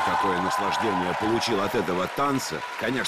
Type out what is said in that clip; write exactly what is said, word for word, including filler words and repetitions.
какое наслаждение получил от этого танца, конечно.